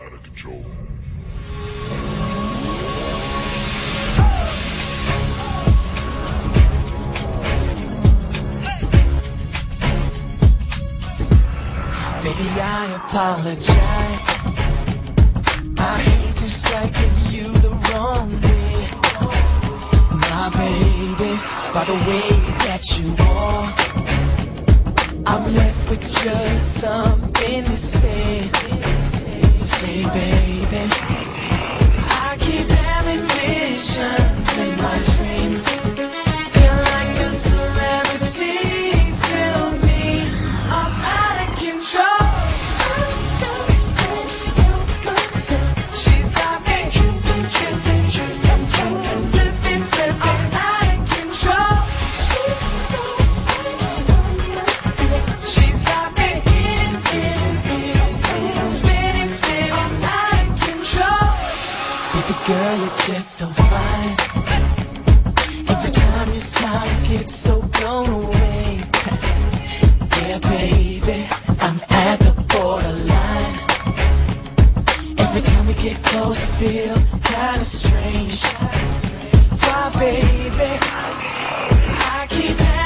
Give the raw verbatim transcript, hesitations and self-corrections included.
Out of control. Baby, I apologize. I hate to strike you the wrong way. My baby, by the way that you walk, I'm left with just something to say. Say, baby, I keep having visions in my dreams. Feel like a celebrity. Tell me I'm out of control. I'm just a person. She's got me tripping, tripping, tripping, tripping, flipping, flipping. I'm out of control. She's so out of. She's got me in, in, in. Girl, you're just so fine. Every time you smile, I get so blown away. Yeah, baby, I'm at the borderline. Every time we get close, I feel kinda strange. Why, baby, I keep